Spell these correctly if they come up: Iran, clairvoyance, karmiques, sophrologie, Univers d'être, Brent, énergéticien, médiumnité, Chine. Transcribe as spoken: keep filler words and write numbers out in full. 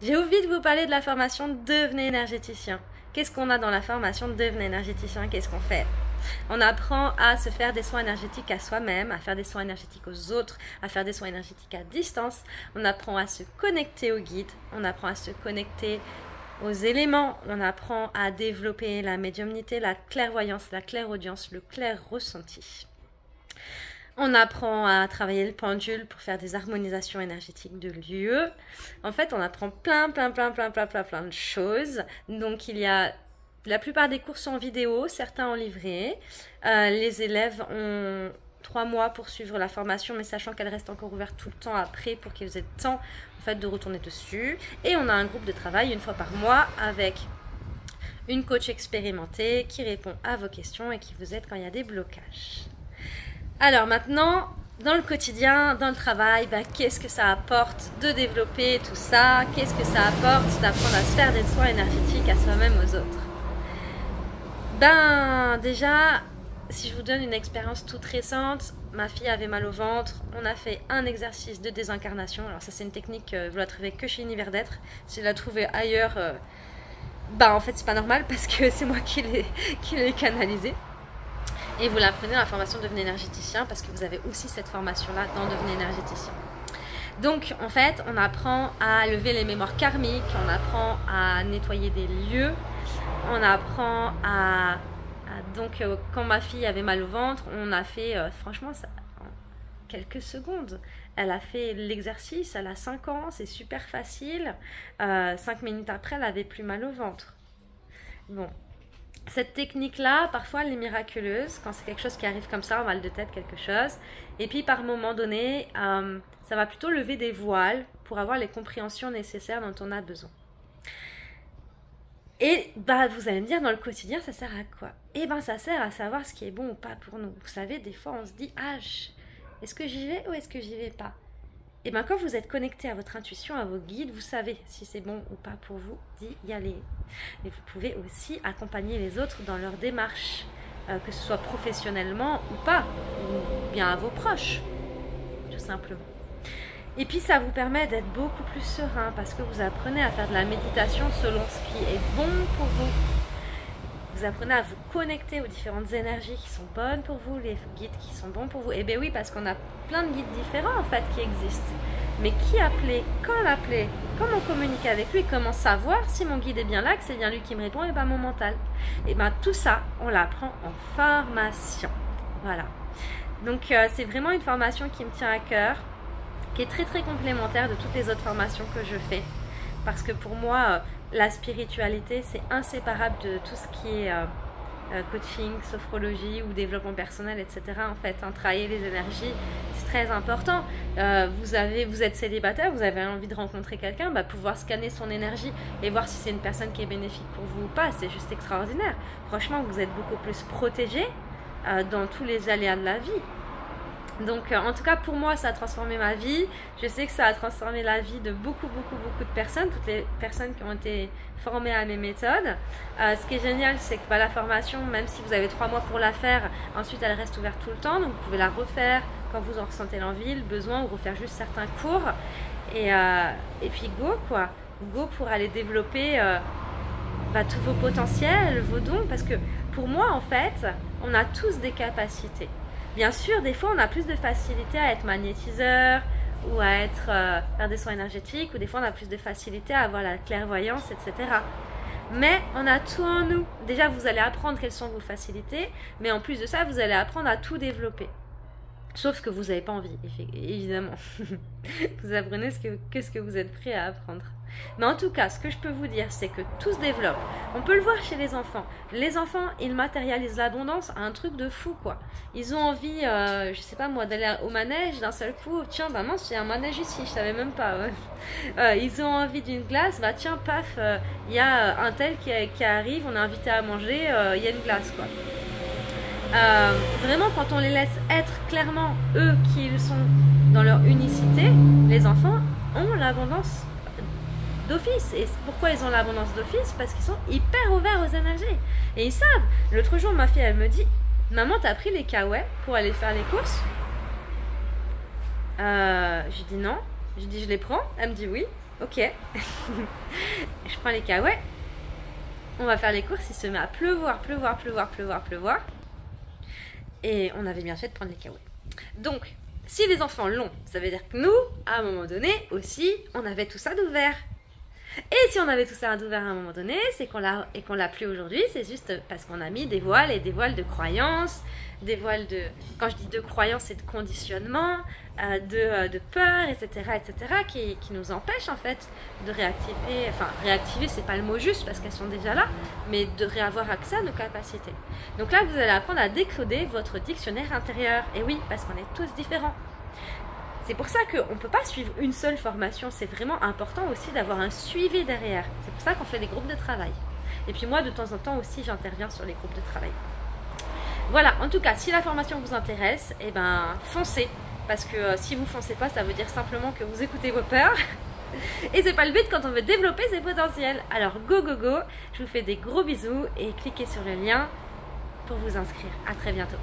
J'ai oublié de vous parler de la formation Devenez énergéticien. Qu'est-ce qu'on a dans la formation Devenez énergéticien? Qu'est-ce qu'on fait? On apprend à se faire des soins énergétiques à soi-même, à faire des soins énergétiques aux autres, à faire des soins énergétiques à distance. On apprend à se connecter au guide, on apprend à se connecter aux éléments, on apprend à développer la médiumnité, la clairvoyance, la clairaudience, le clair ressenti. On apprend à travailler le pendule pour faire des harmonisations énergétiques de lieu. En fait, on apprend plein, plein, plein, plein, plein, plein, plein de choses. Donc, il y a la plupart des cours sont en vidéo, certains en livret. Euh, les élèves ont trois mois pour suivre la formation, mais sachant qu'elle reste encore ouverte tout le temps après pour qu'ils aient le temps en fait, de retourner dessus. Et on a un groupe de travail une fois par mois avec une coach expérimentée qui répond à vos questions et qui vous aide quand il y a des blocages. Alors maintenant, dans le quotidien, dans le travail, bah, qu'est-ce que ça apporte de développer tout ça? Qu'est-ce que ça apporte d'apprendre à se faire des soins énergétiques à soi-même aux autres? Ben déjà, si je vous donne une expérience toute récente, ma fille avait mal au ventre, on a fait un exercice de désincarnation. Alors ça c'est une technique, euh, vous la trouvez que chez Univers d'être. Si vous la trouvez ailleurs, euh, bah en fait c'est pas normal parce que c'est moi qui l'ai qui l'ai canalisée. Et vous l'apprenez dans la formation Devenez énergéticien parce que vous avez aussi cette formation-là dans Devenez énergéticien. Donc, en fait, on apprend à lever les mémoires karmiques, on apprend à nettoyer des lieux, on apprend à... à donc, euh, quand ma fille avait mal au ventre, on a fait, euh, franchement, ça, en quelques secondes. Elle a fait l'exercice, elle a cinq ans, c'est super facile. Euh, cinq minutes après, elle n'avait plus mal au ventre. Bon. Cette technique-là, parfois, elle est miraculeuse. Quand c'est quelque chose qui arrive comme ça, un mal de tête, quelque chose. Et puis, par moment donné, euh, ça va plutôt lever des voiles pour avoir les compréhensions nécessaires dont on a besoin. Et bah, vous allez me dire, dans le quotidien, ça sert à quoi? Eh bien, ça sert à savoir ce qui est bon ou pas pour nous. Vous savez, des fois, on se dit, ah, est-ce que j'y vais ou est-ce que j'y vais pas? Et bien, quand vous êtes connecté à votre intuition, à vos guides, vous savez si c'est bon ou pas pour vous d'y y aller. Et vous pouvez aussi accompagner les autres dans leur démarche, euh, que ce soit professionnellement ou pas, ou bien à vos proches, tout simplement. Et puis, ça vous permet d'être beaucoup plus serein parce que vous apprenez à faire de la méditation selon ce qui est bon pour vous. Vous apprenez à vous connecter aux différentes énergies qui sont bonnes pour vous, les guides qui sont bons pour vous. Et bien oui, parce qu'on a plein de guides différents en fait qui existent. Mais qui appeler, quand l'appeler, comment communiquer avec lui, comment savoir si mon guide est bien là, que c'est bien lui qui me répond et pas mon mental. Et bien tout ça, on l'apprend en formation. Voilà. Donc euh, c'est vraiment une formation qui me tient à cœur, qui est très très complémentaire de toutes les autres formations que je fais. Parce que pour moi... Euh, la spiritualité, c'est inséparable de tout ce qui est euh, coaching, sophrologie ou développement personnel, et cetera. En fait, hein, travailler les énergies, c'est très important. Euh, vous, avez, vous êtes célibataire, vous avez envie de rencontrer quelqu'un, bah, pouvoir scanner son énergie et voir si c'est une personne qui est bénéfique pour vous ou pas, c'est juste extraordinaire. Franchement, vous êtes beaucoup plus protégé euh, dans tous les aléas de la vie. Donc, euh, en tout cas, pour moi, ça a transformé ma vie. Je sais que ça a transformé la vie de beaucoup, beaucoup, beaucoup de personnes, toutes les personnes qui ont été formées à mes méthodes. Euh, ce qui est génial, c'est que bah, la formation, même si vous avez trois mois pour la faire, ensuite, elle reste ouverte tout le temps. Donc, vous pouvez la refaire quand vous en ressentez l'envie, le besoin, ou refaire juste certains cours. Et, euh, et puis, go, quoi. Go pour aller développer euh, bah, tous vos potentiels, vos dons. Parce que pour moi, en fait, on a tous des capacités. Bien sûr, des fois, on a plus de facilité à être magnétiseur ou à être, euh, faire des soins énergétiques, ou des fois, on a plus de facilité à avoir la clairvoyance, et cetera. Mais on a tout en nous. Déjà, vous allez apprendre quelles sont vos facilités, mais en plus de ça, vous allez apprendre à tout développer. Sauf que vous n'avez pas envie, évidemment. Vous apprenez ce que, que ce que vous êtes prêt à apprendre. Mais en tout cas, ce que je peux vous dire, c'est que tout se développe. On peut le voir chez les enfants. Les enfants, ils matérialisent l'abondance à un truc de fou, quoi. Ils ont envie, euh, je sais pas moi, d'aller au manège d'un seul coup. Tiens, bah mince, il y a un manège ici, je savais même pas. Ouais. Euh, ils ont envie d'une glace, bah tiens, paf, il euh, y a un tel qui, qui arrive, on est invité à manger, il euh, y a une glace, quoi. Euh, vraiment, quand on les laisse être clairement eux qui ils sont dans leur unicité, les enfants ont l'abondance d'office. Et pourquoi ils ont l'abondance d'office? Parce qu'ils sont hyper ouverts aux énergies. Et ils savent. L'autre jour, ma fille, elle me dit, maman, t'as pris les kawaii pour aller faire les courses? euh, Je dis non. Je dis, je les prends? Elle me dit oui. Ok. Je prends les cacahuètes. On va faire les courses. Il se met à pleuvoir, pleuvoir, pleuvoir, pleuvoir, pleuvoir. Et on avait bien fait de prendre les cacahuètes. Donc, si les enfants l'ont, ça veut dire que nous, à un moment donné, aussi, on avait tout ça d'ouvert. Et si on avait tout ça d'ouvert à un moment donné, c'est qu'on l'a et qu'on l'a plus aujourd'hui, c'est juste parce qu'on a mis des voiles et des voiles de croyances, des voiles de... Quand je dis de croyances, c'est de conditionnement, euh, de, euh, de peur, et cetera, et cetera, qui, qui nous empêchent en fait de réactiver... Enfin, réactiver, c'est pas le mot juste parce qu'elles sont déjà là, mais de réavoir accès à nos capacités. Donc là, vous allez apprendre à décoder votre dictionnaire intérieur. Et oui, parce qu'on est tous différents. C'est pour ça qu'on ne peut pas suivre une seule formation. C'est vraiment important aussi d'avoir un suivi derrière. C'est pour ça qu'on fait des groupes de travail. Et puis moi, de temps en temps aussi, j'interviens sur les groupes de travail. Voilà, en tout cas, si la formation vous intéresse, eh ben, foncez. Parce que euh, si vous ne foncez pas, ça veut dire simplement que vous écoutez vos peurs. Et c'est pas le but quand on veut développer ses potentiels. Alors, go, go, go. Je vous fais des gros bisous et cliquez sur le lien pour vous inscrire. À très bientôt.